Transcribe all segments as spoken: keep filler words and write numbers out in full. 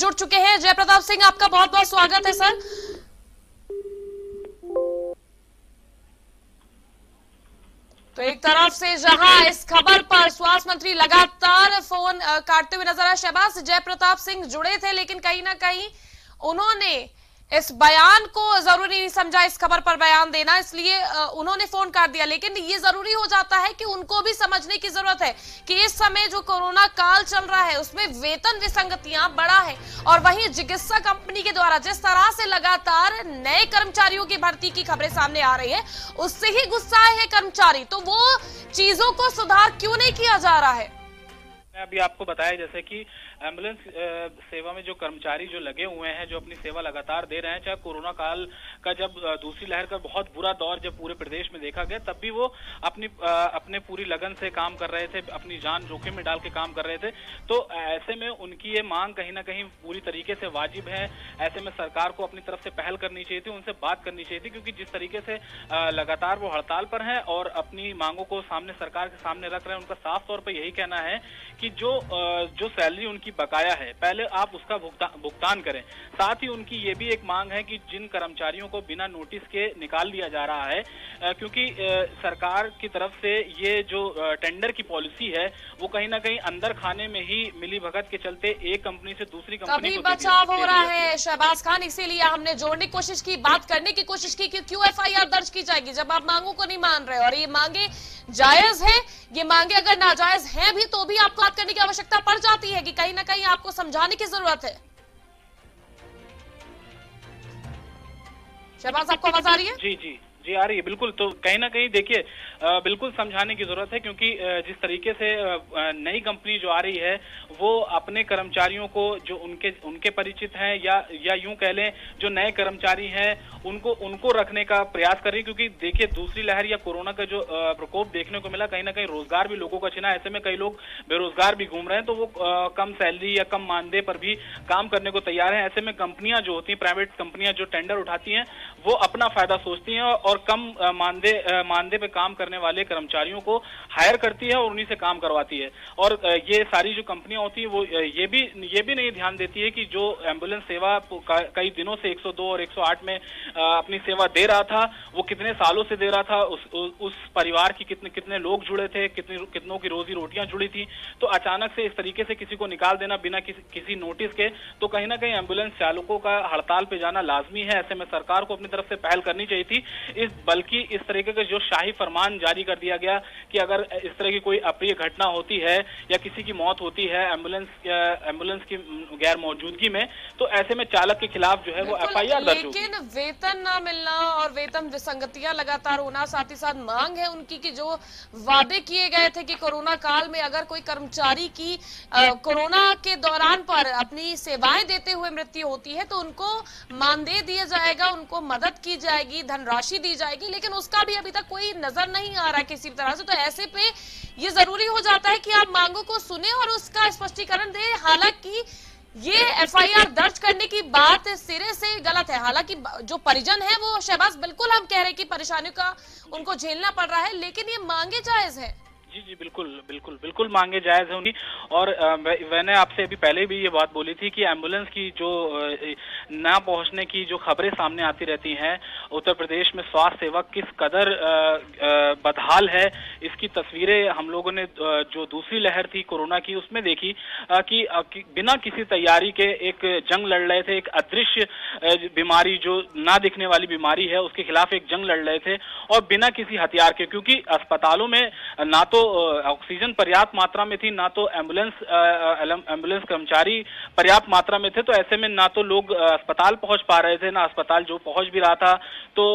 जुड़ चुके हैं। जयप्रताप सिंह, आपका बहुत बहुत स्वागत है सर। तो एक तरफ से जहां इस खबर पर स्वास्थ्य मंत्री लगातार फोन काटते हुए नजर आए, शहबाज जयप्रताप सिंह जुड़े थे लेकिन कहीं ना कहीं उन्होंने इस बयान को जरूरी नहीं समझा इस खबर पर बयान देना, इसलिए उन्होंने फोन काट दिया। लेकिन ये जरूरी हो जाता है कि उनको भी समझने की जरूरत है कि इस समय जो कोरोना काल चल रहा है उसमें वेतन विसंगतियां बड़ा है, और वहीं चिकित्सा कंपनी के द्वारा जिस तरह से लगातार नए कर्मचारियों की भर्ती की खबरें सामने आ रही है उससे ही गुस्साए हैं कर्मचारी। तो वो चीजों को सुधार क्यों नहीं किया जा रहा है? अभी आपको बताया जैसे कि एम्बुलेंस सेवा में जो कर्मचारी जो लगे हुए हैं, जो अपनी सेवा लगातार दे रहे हैं, चाहे कोरोना काल का जब दूसरी लहर का बहुत बुरा दौर जब पूरे प्रदेश में देखा गया तब भी वो अपनी अपने पूरी लगन से काम कर रहे थे, अपनी जान जोखिम में डाल के काम कर रहे थे। तो ऐसे में उनकी ये मांग कहीं ना कहीं पूरी तरीके से वाजिब है। ऐसे में सरकार को अपनी तरफ से पहल करनी चाहिए थी, उनसे बात करनी चाहिए थी, क्योंकि जिस तरीके से लगातार वो हड़ताल पर है और अपनी मांगों को सामने सरकार के सामने रख रहे हैं, उनका साफ तौर पर यही कहना है कि जो जो सैलरी उनकी बकाया है पहले आप उसका भुगतान भुगतान करें। साथ ही उनकी ये भी एक मांग है कि जिन कर्मचारियों को बिना नोटिस के निकाल दिया जा रहा है, क्योंकि सरकार की तरफ से ये जो टेंडर की पॉलिसी है वो कहीं ना कहीं अंदर खाने में ही मिलीभगत के चलते एक कंपनी से दूसरी कंपनी को बचाव हो रहा है। शहबाज खान, इसीलिए हमने जोड़ने की कोशिश की, बात करने की कोशिश की कि क्यों एफ आई आर दर्ज की जाएगी जब आप मांगों को नहीं मान रहे, और ये मांगे जायज है, ये मांगे अगर नाजायज है भी तो भी आपको करने की आवश्यकता पड़ जाती है कि कहीं ना कहीं आपको समझाने की जरूरत है। शहबाज, आपको आवाज आ रही है? जी जी जी आ रही है बिल्कुल। तो कहीं ना कहीं देखिए बिल्कुल समझाने की जरूरत है, क्योंकि जिस तरीके से नई कंपनी जो आ रही है वो अपने कर्मचारियों को जो उनके उनके परिचित हैं या या यूं कह लें जो नए कर्मचारी हैं उनको उनको रखने का प्रयास कर रही है, क्योंकि देखिए दूसरी लहर या कोरोना का जो प्रकोप देखने को मिला कहीं ना कहीं रोजगार भी लोगों का छिना। ऐसे में कई लोग बेरोजगार भी घूम रहे हैं, तो वो कम सैलरी या कम मानदेय पर भी काम करने को तैयार है। ऐसे में कंपनियां जो होती हैं, प्राइवेट कंपनियां जो टेंडर उठाती हैं वो अपना फायदा सोचती हैं और कम मानदेय मानदेय पे काम करने वाले कर्मचारियों को हायर करती है और उन्हीं से काम करवाती है। और ये सारी जो कंपनियां होती है वो ये भी ये भी नहीं ध्यान देती है कि जो एम्बुलेंस सेवा कई दिनों से एक सौ दो और एक सौ आठ में अपनी सेवा दे रहा था वो कितने सालों से दे रहा था, उस उस परिवार की कितने कितने लोग जुड़े थे, कितने कितनों की रोजी रोटियां जुड़ी थी। तो अचानक से इस तरीके से किसी को निकाल देना बिना किस, किसी नोटिस के, तो कहीं ना कहीं एम्बुलेंस चालकों का हड़ताल पे जाना लाजमी है। ऐसे में सरकार को अपनी तरफ से पहल करनी चाहिए थी, इस बल्कि इस तरीके का जो शाही फरमान जारी कर दिया गया कि अगर इस तरह की कोई अप्रिय घटना होती है या किसी की मौत होती है एम्बुलेंस एम्बुलेंस की गैर मौजूदगी में, तो ऐसे में चालक के खिलाफ जो है वो एफ आई आर दर्ज होगी। लेकिन वेतन ना मिलना और वेतन विसंगतियां लगातार होना, साथ ही साथ मांग है उनकी कि जो वादे किए गए थे कि कोरोना काल में अगर कोई कर्मचारी की कोरोना के दौरान पर अपनी सेवाएं देते हुए मृत्यु होती है तो उनको मानदेय दिया जाएगा, उनको मदद की जाएगी, धनराशि दी जाएगी, लेकिन उसका भी अभी तक कोई नजर नहीं आ रहा किसी तरह से। तो ऐसे पे ये जरूरी हो जाता है कि आप मांगों को सुने और उसका स्पष्टीकरण दें। हालांकि ये एफ आई आर दर्ज करने की बात सिरे से गलत है। हालांकि जो परिजन है वो, शहबाज, बिल्कुल हम कह रहे हैं कि परेशानियों का उनको झेलना पड़ रहा है, लेकिन ये मांगे जायज है। जी जी बिल्कुल बिल्कुल बिल्कुल मांगे जायज है उनकी। और मैंने आपसे अभी पहले भी ये बात बोली थी कि एम्बुलेंस की जो ना पहुंचने की जो खबरें सामने आती रहती हैं, उत्तर प्रदेश में स्वास्थ्य सेवा किस कदर बदहाल है इसकी तस्वीरें हम लोगों ने जो दूसरी लहर थी कोरोना की उसमें देखी कि बिना किसी तैयारी के एक जंग लड़ रहे थे, एक अदृश्य बीमारी जो ना दिखने वाली बीमारी है उसके खिलाफ एक जंग लड़ रहे थे, और बिना किसी हथियार के, क्योंकि अस्पतालों में ना तो ऑक्सीजन पर्याप्त मात्रा में थी, ना तो एम्बुलेंस एम्बुलेंस कर्मचारी पर्याप्त मात्रा में थे। तो ऐसे में ना तो लोग अस्पताल पहुंच पा रहे थे, ना अस्पताल जो पहुंच भी रहा था तो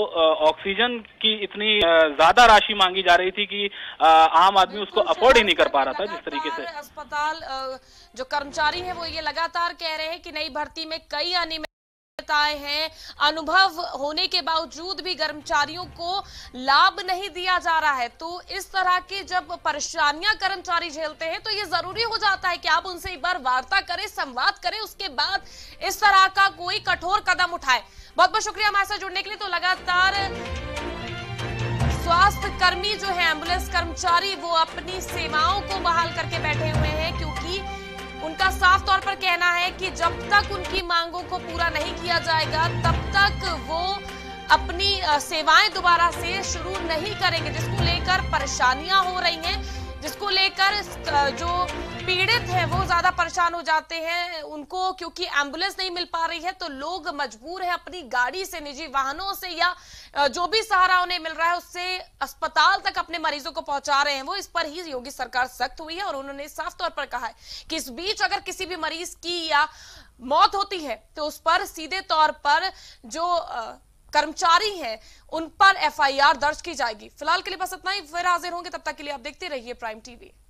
ऑक्सीजन की इतनी ज्यादा राशि मांगी जा रही थी कि आम आदमी उसको अफोर्ड ही नहीं कर पा रहा था। जिस तरीके से अस्पताल जो कर्मचारी है वो ये लगातार कह रहे हैं कि नई भर्ती में कई अनियमित है, अनुभव होने के बावजूद भी कर्मचारियों को लाभ नहीं दिया जा रहा है। तो इस तरह की जब परेशानियां कर्मचारी झेलते हैं तो ये जरूरी हो जाता है कि आप उनसे एक बार वार्ता करें, संवाद करें, उसके बाद इस तरह का कोई कठोर कदम उठाए। बहुत बहुत शुक्रिया हमारे साथ जुड़ने के लिए। तो लगातार स्वास्थ्य कर्मी जो है, एम्बुलेंस कर्मचारी, वो अपनी सेवाओं को बहाल करके बैठे हुए हैं, क्योंकि उनका साफ तौर पर कहना है कि जब तक उनकी मांगों को पूरा नहीं किया जाएगा तब तक वो अपनी सेवाएं दोबारा से शुरू नहीं करेंगे, जिसको लेकर परेशानियां हो रही हैं, जिसको लेकर जो पीड़ित हैं वो ज्यादा परेशान हो जाते हैं। उनको क्योंकि एम्बुलेंस नहीं मिल पा रही है तो लोग मजबूर हैं अपनी गाड़ी से, निजी वाहनों से या जो भी सहारा उन्हें मिल रहा है उससे अस्पताल तक अपने मरीजों को पहुंचा रहे हैं। वो इस पर ही योगी सरकार सख्त हुई है और उन्होंने साफ तौर पर कहा है कि इस बीच अगर किसी भी मरीज की या मौत होती है तो उस पर सीधे तौर पर जो कर्मचारी हैं उन पर एफ आई आर दर्ज की जाएगी। फिलहाल के लिए बस इतना ही, फिर हाजिर होंगे, तब तक के लिए आप देखते रहिए प्राइम टीवी।